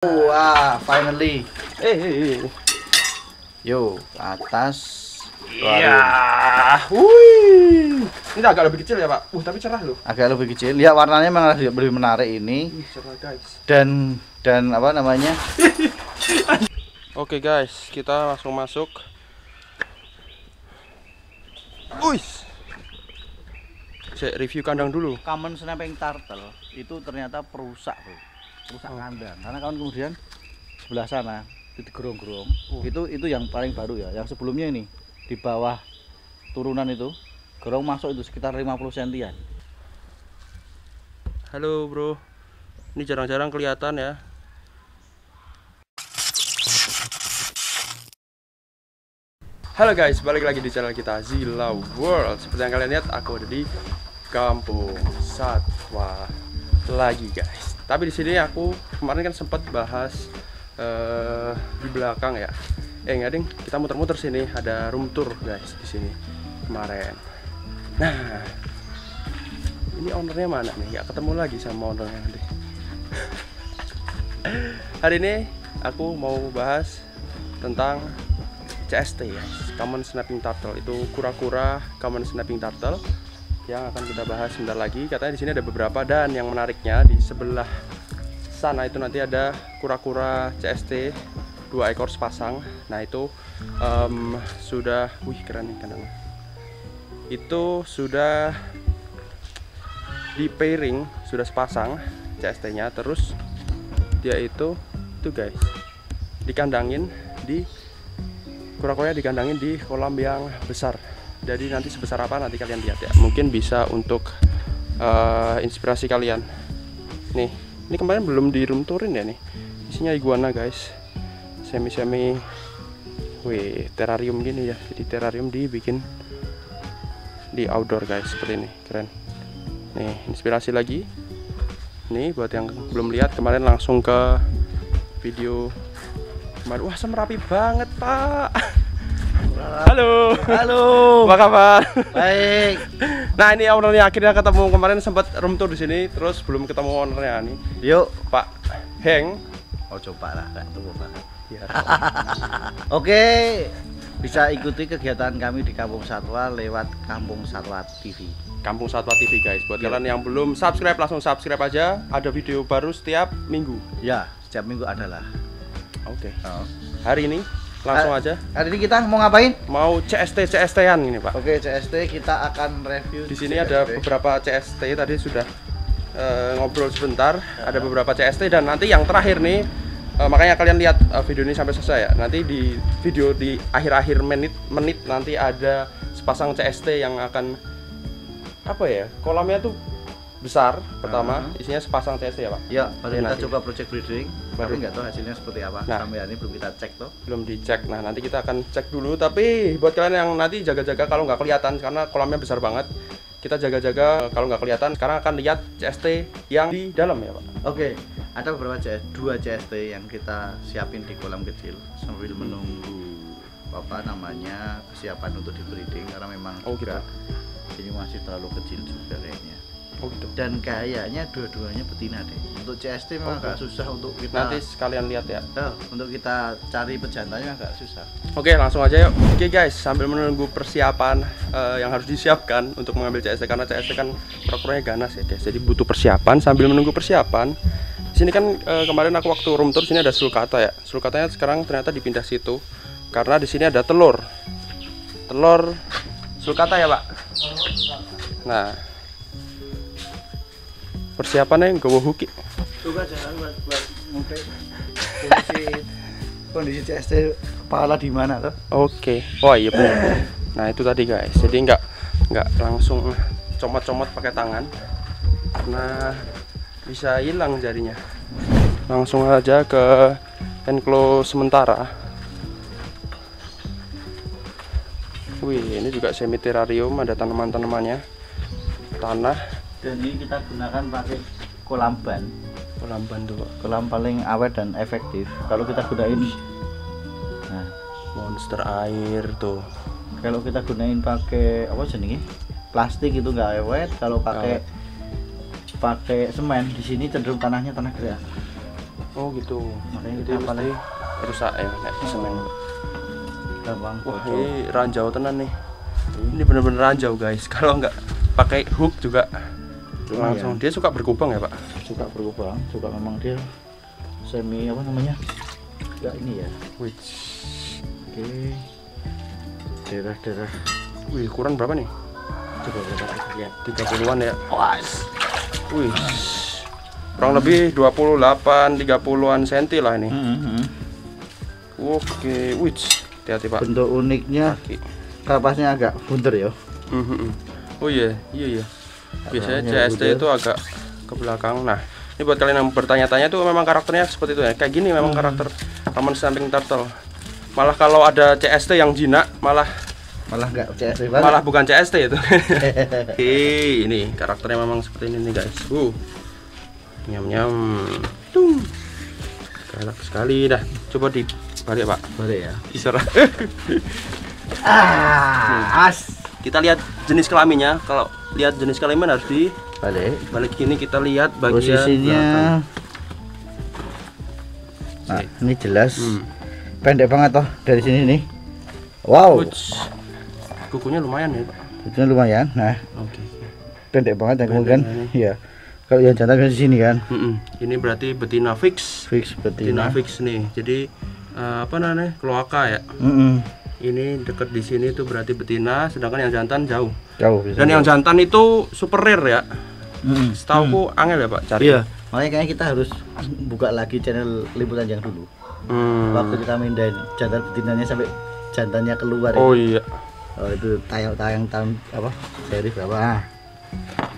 Wah, finally. Yo, ke atas. Iya. Wih. Ini agak lebih kecil ya, Pak. Tapi cerah loh. Agak lebih kecil. Ya, warnanya memang lebih menarik ini. Cerah, guys. Dan apa namanya? Oke, guys. Kita langsung masuk. Wih. Saya review kandang dulu. Common snapping turtle itu ternyata perusak, Bro. Rusak kandang, karena kawan kemudian sebelah sana di gerong-gerong itu yang paling baru ya. Yang sebelumnya ini di bawah turunan itu gerong masuk itu sekitar 50 sentian. Halo bro, ini jarang-jarang kelihatan ya. Halo guys, balik lagi di channel kita Zillaworld. Seperti yang kalian lihat, aku ada di Kampung Satwa lagi guys. Tapi di sini aku kemarin kan sempat bahas di belakang ya. Kita muter-muter sini, ada room tour guys di sini kemarin. Nah, ini ownernya mana nih? Gak ketemu lagi sama ownernya nanti. Hari ini aku mau bahas tentang CST ya, common snapping turtle. Itu kura-kura common snapping turtle yang akan kita bahas sebentar lagi. Katanya di sini ada beberapa, dan yang menariknya di sebelah sana itu nanti ada kura-kura CST 2 ekor sepasang. Nah itu sudah, wih keren nih kandangnya. Itu sudah di pairing, sudah sepasang CST-nya. Terus dia itu guys dikandangin di kura-kura, dikandangin di kolam yang besar. Jadi nanti sebesar apa nanti kalian lihat ya. Mungkin bisa untuk inspirasi kalian. Nih, ini kemarin belum di room tourin ya nih. Isinya iguana guys. Semi-semi, wih, terrarium gini ya. Jadi terrarium dibikin di outdoor guys, seperti ini. Keren. Nih, inspirasi lagi. Nih, buat yang belum lihat kemarin langsung ke video kemarin. Wah, semerapi banget pak. Halo, halo, apa kabar? Baik. Nah ini ownernya akhirnya ketemu, kemarin sempat room tour di sini, terus belum ketemu ownernya nih. Yuk, Pak Heng. Oh coba lah, kan tunggu banget. Ya. Oke, bisa ikuti kegiatan kami di Kampung Satwa lewat Kampung Satwa TV. Kampung Satwa TV guys, buat kalian yang belum subscribe langsung subscribe aja. Ada video baru setiap minggu. Ya, setiap minggu adalah. Oke. Hari ini. Langsung aja. Hari ini kita mau ngapain? Mau CST-an ini, Pak. Oke, CST kita akan review. Di sini CST. Ada beberapa CST tadi sudah ngobrol sebentar. Ada beberapa CST dan nanti yang terakhir nih, makanya kalian lihat video ini sampai selesai ya. Nanti di video di akhir-akhir menit nanti ada sepasang CST yang akan apa ya? Kolamnya tuh besar pertama, isinya sepasang CST ya pak? Iya, baru kita coba project breeding, tapi nggak tahu hasilnya seperti apa. Nah, sampai ini belum kita cek tuh. Belum dicek. Nah nanti kita akan cek dulu. Tapi buat kalian yang nanti jaga-jaga kalau nggak kelihatan karena kolamnya besar banget, kita jaga-jaga kalau nggak kelihatan karena akan lihat CST yang di dalam ya pak. Oke, ada beberapa dua CST yang kita siapin di kolam kecil sambil menunggu apa namanya kesiapan untuk di breeding karena memang ini masih terlalu kecil juga kayaknya. Oh gitu. Dan kayaknya dua-duanya betina deh. Untuk CST memang agak susah untuk kita. Nanti sekalian lihat ya. Untuk kita cari pejantannya agak susah. Oke, langsung aja yuk. Oke guys, sambil menunggu persiapan yang harus disiapkan untuk mengambil CST karena CST kan kura-kuranya ganas ya guys. Jadi butuh persiapan. Sambil menunggu persiapan, di sini kan kemarin aku waktu room tour sini ada sulcata ya. Sulcatanya sekarang ternyata dipindah situ karena di sini ada telur. Telur sulcata ya pak. Nah. Persiapannya yang gue hoki. Coba jalan buat mungkin kondisi CST kepala di mana tuh? Oke. Oh iya benar. Nah itu tadi guys. Jadi nggak langsung comot-comot pakai tangan karena bisa hilang jarinya. Langsung aja ke enclose sementara. Wih ini juga semi terrarium, ada tanaman-tanamannya, tanah. Dan ini kita gunakan pakai kolam ban. Kolam ban tuh pak. Kolam paling awet dan efektif. Kalau kita gunain nah, monster air tuh. Kalau kita gunain pakai apa jenenge? Plastik itu nggak awet. Kalau pakai semen di sini cenderung tanahnya tanah gerak. Oh gitu. Makanya kita paling rusak ya, kayak semen. Wah, ini ranjau tenan nih. Ini bener-bener ranjau guys. Kalau nggak pakai hook juga langsung. Dia suka berkubang ya Pak? Suka berkubang, suka memang dia semi apa namanya? Enggak ini ya. Wih. Oke. Daerah-daerah. Wih, kurang berapa nih? Coba berapa ya? 30-an ya. Was. Wih. Kurang lebih 28-30-an senti lah ini. Oke, wih. Hati-hati Pak. Bentuk uniknya kapasnya agak bunder ya. Oh iya, iya. Biasanya CST itu agak ke belakang. Nah, ini buat kalian yang bertanya-tanya, itu memang karakternya seperti itu ya. Kayak gini memang karakter Taman Samping Turtle. Malah kalau ada CST yang jinak, malah enggak CST banget. Malah bukan CST itu. Ini karakternya memang seperti ini nih guys. Nyam-nyam. Enak sekali dah. Coba dibalik Pak. Balik ya. Isyarat. Kita lihat jenis kelaminnya. Kalau lihat jenis kelamin harus dibalik gini. Kita lihat bagian posisinya. Nah, ini jelas pendek banget toh dari sini nih. Wow. Kukunya lumayan ya Pak. Kukunya lumayan. Nah. Oke. Pendek banget ya kemudian. Iya. Kalau yang jantan di sini kan. Ini berarti betina fix. Fix betina fix nih. Jadi apa namanya? Kloaka ya. Ini dekat di sini itu berarti betina, sedangkan yang jantan jauh. Jauh. Dan yang jantan itu super rare ya. Setahuku angel ya Pak cari. Iya. Makanya kayaknya kita harus buka lagi channel liputan yang dulu. Waktu kita mindahin jantan betinanya sampai jantannya keluar. Ya. Oh iya. Oh itu tayang-tayang apa? Seri berapa?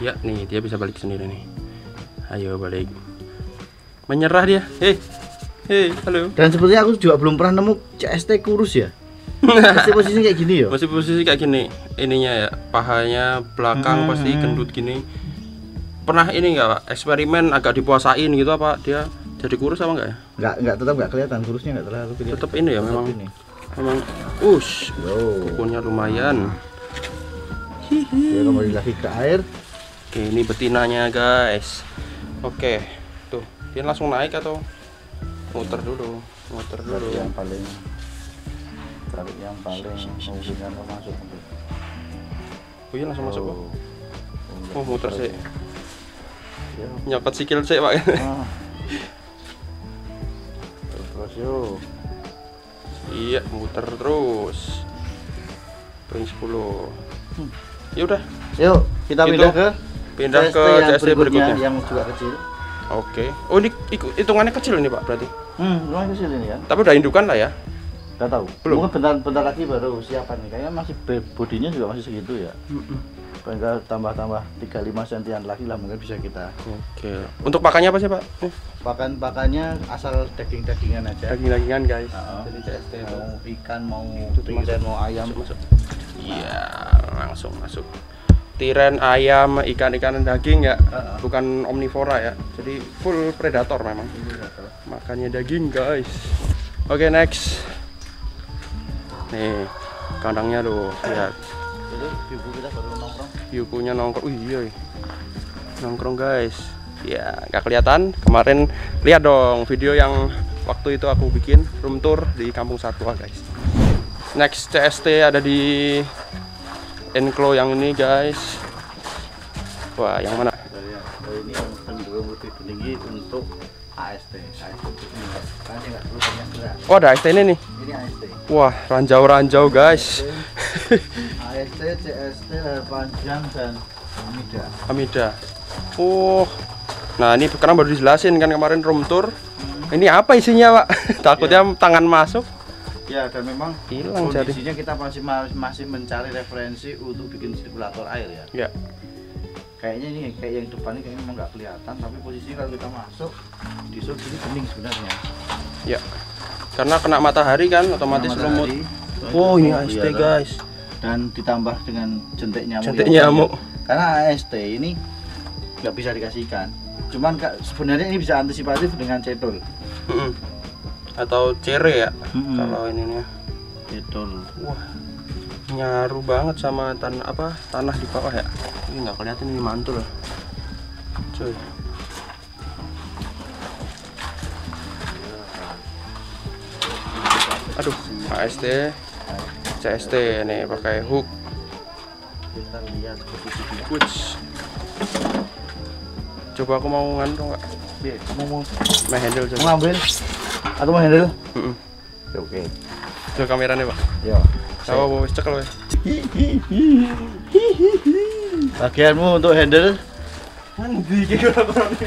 Ya nih dia bisa balik sendiri nih. Ayo balik. Menyerah dia. Hei, halo. Dan sepertinya aku juga belum pernah nemu CST kurus ya. Masih posisi kayak gini ya? Masih posisi kayak gini. Ininya ya, pahanya belakang pasti gendut gini. Pernah ini enggak Pak? Eksperimen agak dipuasain gitu apa dia jadi kurus apa enggak ya? Enggak, tetap enggak kelihatan kurusnya, enggak terlalu kelihatan. Tetap ini ya memang. Memang ush, kukunya lumayan. Hihi. Kembali lagi ke air. Oke, ini betinanya guys. Oke. Tuh, dia langsung naik atau muter dulu? Muter dulu. Yang paling mungkin masuk. Oh iya langsung masuk kok. Oh muter sih. Ya. Nyopot sikil sih Pak. Terus yuk. Iya muter terus. Ring 10. Ya udah. Yuk kita pindah ke CST berikutnya yang juga kecil. Oke. Oh ini hitungannya kecil ini Pak berarti. Hitungannya kecil ini ya. Tapi udah indukan lah ya. Nggak tahu. Belum. Mungkin bentar lagi baru siapan nih. Kayaknya masih bodinya juga masih segitu ya. Kalau tambah-tambah 35 sentian lagi lah mungkin bisa kita. Oke. Untuk pakannya apa sih Pak? Pakannya asal daging-dagingan aja. Daging-dagingan guys. Jadi CST itu mau ikan, mau tiren, mau ayam. Iya, langsung masuk. Tiren, ayam, ikan-ikan daging ya. Bukan omnivora ya. Jadi full predator memang. Makannya daging guys. Oke, next. Nih kandangnya loh, lihat yukunya nongkrong. Nongkrong guys ya, nggak kelihatan kemarin. Lihat dong video yang waktu itu aku bikin room tour di Kampung Satwa guys. Next CST ada di enclosure yang ini guys. Wah yang mana ini yang cenderung lebih tinggi untuk AST. Oh ada AST ini nih. Ini AST. Wah ranjau-ranjau guys. AST, CST, panjang dan amida. Nah ini karena baru dijelasin kan kemarin room tour. Ini apa isinya Pak? Takutnya tangan masuk. Ya dan memang hilang kondisinya kita masih mencari referensi untuk bikin sirkulator air ya. Kayaknya ini kayak yang depan ini memang nggak kelihatan, tapi posisi kalau kita masuk di sub ini bening sebenarnya. Ya, karena kena matahari kan, otomatis lumut. Oh ini AST guys. Dan ditambah dengan jentik nyamuk. Jentik nyamuk. Karena AST ini nggak bisa dikasih ikan. Cuman sebenarnya ini bisa antisipatif dengan cedol. Atau cere ya, kalau ininya. Cedol. Wah, nyaru banget sama tanah di bawah ya. Ini nggak kelihatan, ini mantul, coy. Aduh, AST, CST nih pakai hook. Kita lihat posisi kuch. Coba aku mau ngantong nggak? Biar kamu mau handle coba. Ngambil. Aku mau handle. Oke. Coba kameranya pak. Iya. Coba mau cekel ya. Bagianmu untuk handle. Mandi kayak orang-orang.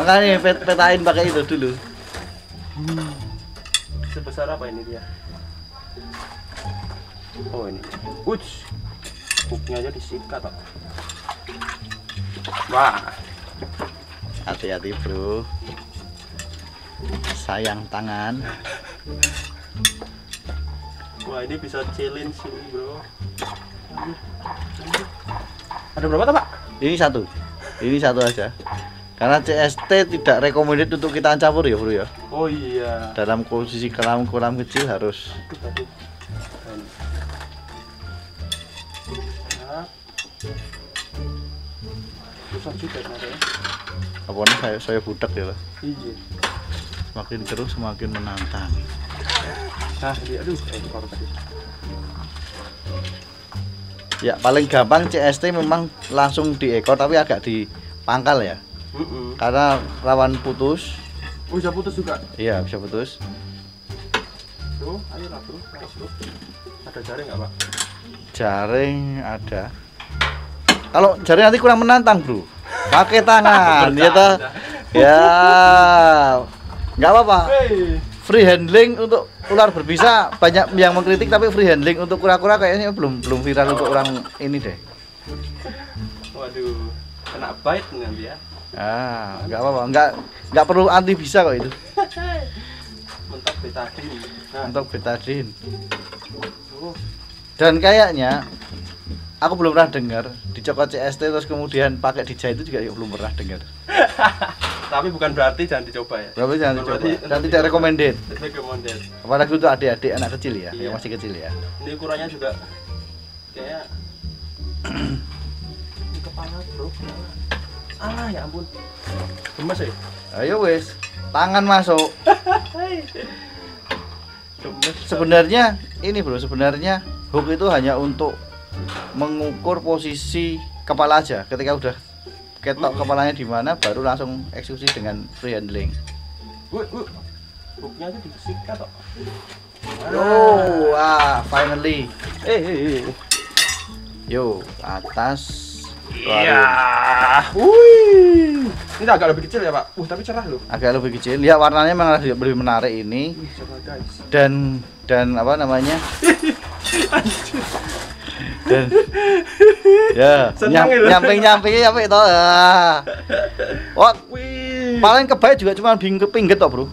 Makanya petain pakai itu dulu. Sebesar apa ini dia? Oh ini. Uts. Hooknya aja disikat pak. Wah. Hati-hati bro. Sayang tangan. Wah ini bisa challenge ini bro. Ada berapa pak? Ini satu. Ini satu aja. Karena CST tidak recommended untuk kita campur ya bro ya. Oh iya. Dalam posisi kolam kecil harus. Susah juga caranya. Apanya saya budak ya lah. Iya. Semakin terus semakin menantang. Nah, aduh, baru tadi. Ya paling gampang CST memang langsung di ekor tapi agak di pangkal ya. Karena rawan putus. Oh, bisa putus juga? Iya, bisa putus. Tuh, ayo lah bro, ada jaring nggak pak? Jaring ada. Kalau jaring nanti kurang menantang bro. Pakai tangan, ya toh. Ya, nggak apa-apa. Free handling untuk ular berbisa. Banyak yang mengkritik tapi free handling untuk kura-kura kayaknya belum viral untuk orang ini deh. Waduh, kena bait nanti ya. Ah, nggak apa-apa, nggak perlu anti bisa kok itu. Mentok betadin. Nah. Mentok betadin. Dan kayaknya aku belum pernah dengar dicokot CST terus kemudian pakai dijahit itu juga belum pernah dengar. Tapi bukan berarti jangan dicoba ya. Berarti jangan dicoba. Dan tidak recommended. Apalagi untuk adik-adik anak kecil ya, yang masih kecil ya. Ini ukurannya juga kayak kepala bro. Ah ya ampun. Gemes ya? Ayo wes, tangan masuk. Sebenarnya ini bro, sebenarnya hook itu hanya untuk mengukur posisi kepala aja. Ketika udah ketok kepalanya di mana baru langsung eksekusi dengan free handling. Hooknya itu disikat kok. Oh, finally. Yo, atas. Iya. Wih. Ini agak lebih kecil ya, Pak. Tapi cerah loh. Agak lebih kecil. Ya warnanya memang lebih menarik ini. Dan apa namanya? Dan ya, nyamping-nyampingnya apa itu? Oh, paling kebaik juga cuma pinggit toh, Bro.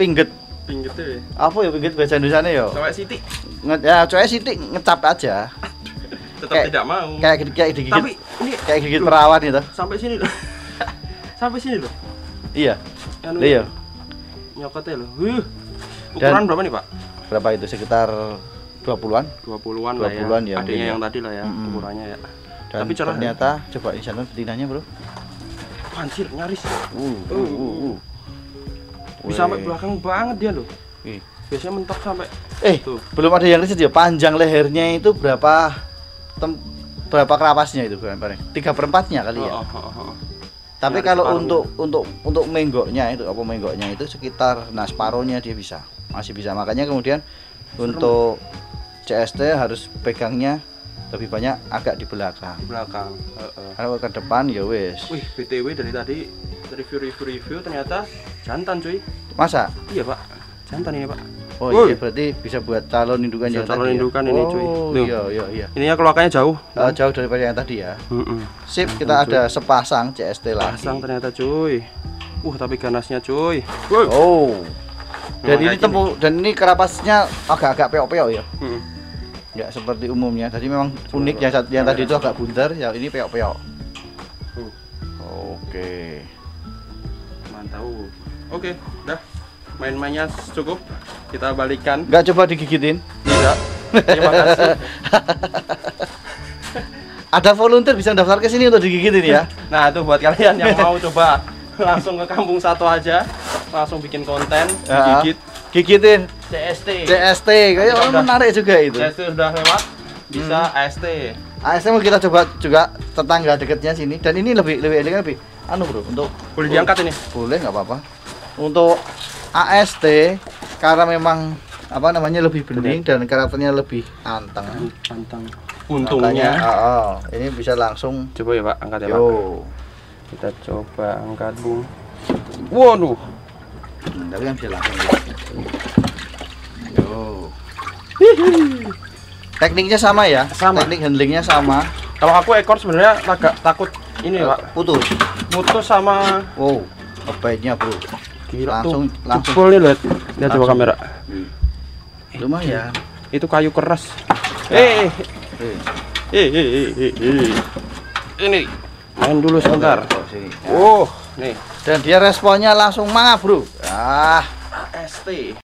Pinggit. Pinggit ya. Apa ya pinggit bahasa Indonesianya ya? Cewek sitik. Ya, cewek sitik ngecap aja. Tetap kayak, tidak mau kayak digigit tapi ini kayak gigit loh, perawan gitu sampai sini loh. Sampai sini loh iya anu, iya nyokotnya loh. Ukuran berapa nih pak? Berapa itu sekitar 20-an lah ya, ya adanya yang tadi lah ya ukurannya ya. Dan tapi ternyata ya, coba insanan betinanya bro anjir nyaris bisa sampai belakang banget dia loh. Biasanya mentok sampai tuh. Belum ada yang riset ya panjang lehernya itu berapa kerapasnya itu gambarnya 3/4-nya kali ya. Tapi ya, kalau untuk menggoknya itu sekitar separohnya dia bisa masih bisa. Makanya kemudian untuk CST harus pegangnya lebih banyak agak di belakang. Di belakang. Kalau ke depan ya wes. Wih BTW dari tadi review ternyata jantan cuy. Masa? Iya pak jantan ini pak. Oh iya berarti bisa buat calon indukan ya. Calon indukan ini cuy. Iya. Ininya keluarganya jauh. Jauh daripada yang tadi ya. Sip, kita ada sepasang CST lagi. Sepasang ternyata cuy. Tapi ganasnya cuy. Oh. Dan ini ini kerapasnya agak-agak peok-peok ya. Enggak seperti umumnya. Tadi memang unik ya yang tadi itu agak bundar, yang ini peok-peok. Oke. Mantau. Oke, dah. Main-mainnya cukup, kita balikan. Nggak coba digigitin? Tidak. Terima kasih. Ada volunteer bisa daftar ke sini untuk digigitin ya. Nah itu buat kalian yang mau coba langsung ke Kampung Satwa aja, langsung bikin konten digigit. Gigitin CST, kayak orang menarik juga itu. CST sudah lewat, bisa AST. AST mau kita coba juga tetangga dekatnya sini. Dan ini lebih anu bro, untuk boleh diangkat ini. Boleh, nggak apa-apa. Untuk AST karena memang apa namanya lebih bening dan karakternya lebih anteng. Untungnya. Ini bisa langsung coba ya Pak, angkat ya Pak. Kita coba angkat dulu. Waduh. Tapi kan bisa langsung. Yo. Tekniknya sama ya? Sama. Teknik handlingnya sama. Kalau aku ekor sebenarnya agak takut ini Pak. Putus. Putus sama. Wow. Apainnya bro? Gila, langsung. Boleh lihat coba kamera. Lumayan. Itu kayu keras. Ini main dulu sebentar. Nih, dan dia responnya langsung mangap, bro. AST.